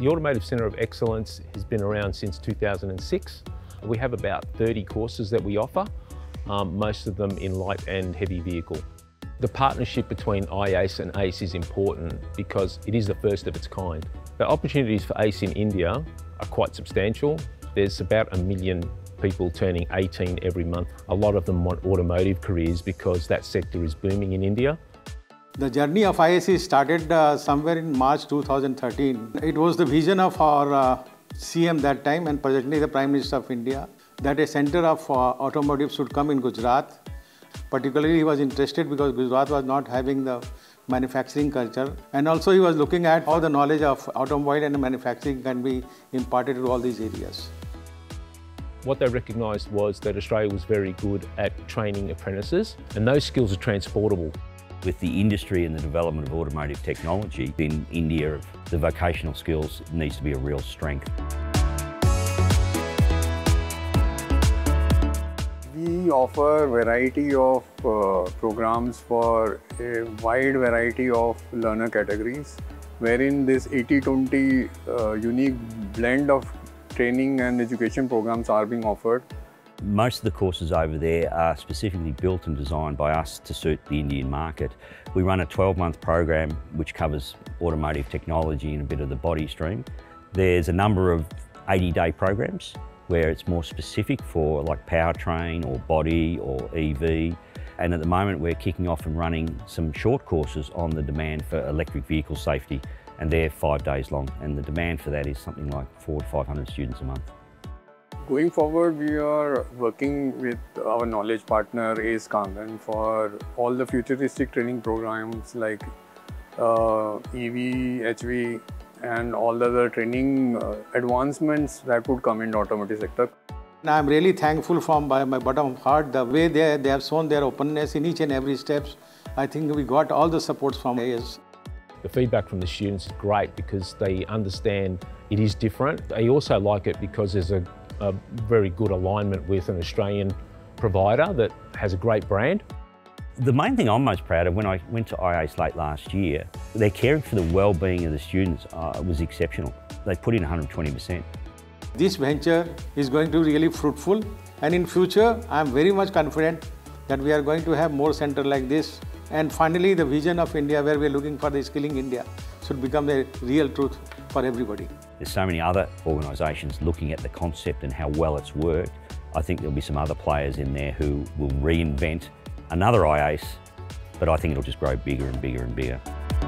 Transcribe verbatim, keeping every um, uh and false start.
The Automotive Centre of Excellence has been around since two thousand six. We have about thirty courses that we offer, um, most of them in light and heavy vehicle. The partnership between I A C E and ACE is important because it is the first of its kind. The opportunities for ACE in India are quite substantial. There's about a million people turning eighteen every month. A lot of them want automotive careers because that sector is booming in India. The journey of I A C E started uh, somewhere in March two thousand thirteen. It was the vision of our uh, C M that time and presently the Prime Minister of India that a centre of uh, automotive should come in Gujarat. Particularly he was interested because Gujarat was not having the manufacturing culture, and also he was looking at how the knowledge of automobile and manufacturing can be imparted to all these areas. What they recognised was that Australia was very good at training apprentices, and those skills are transportable. With the industry and the development of automotive technology in India, the vocational skills needs to be a real strength. We offer a variety of uh, programs for a wide variety of learner categories, wherein this eighty twenty uh, unique blend of training and education programs are being offered. Most of the courses over there are specifically built and designed by us to suit the Indian market. We run a twelve month program which covers automotive technology and a bit of the body stream. There's a number of eighty day programs where it's more specific for like powertrain or body or E V. And at the moment we're kicking off and running some short courses on the demand for electric vehicle safety, and they're five days long. And the demand for that is something like four to five hundred students a month. Going forward, we are working with our knowledge partner A S Kangan for all the futuristic training programs like uh, E V, H V and all the other training uh, advancements that would come in the automotive sector. I am really thankful from by my bottom of heart the way they, they have shown their openness in each and every steps. I think we got all the supports from A S. The feedback from the students is great because they understand it is different. They also like it because there's a a very good alignment with an Australian provider that has a great brand. The main thing I'm most proud of, when I went to I A C E late last year, their caring for the well-being of the students uh, was exceptional. They put in one hundred twenty percent. This venture is going to be really fruitful, and in future I'm very much confident that we are going to have more centres like this, and finally the vision of India where we're looking for the skilling India should become the real truth for everybody. There's so many other organisations looking at the concept and how well it's worked. I think there'll be some other players in there who will reinvent another I A C E, but I think it'll just grow bigger and bigger and bigger.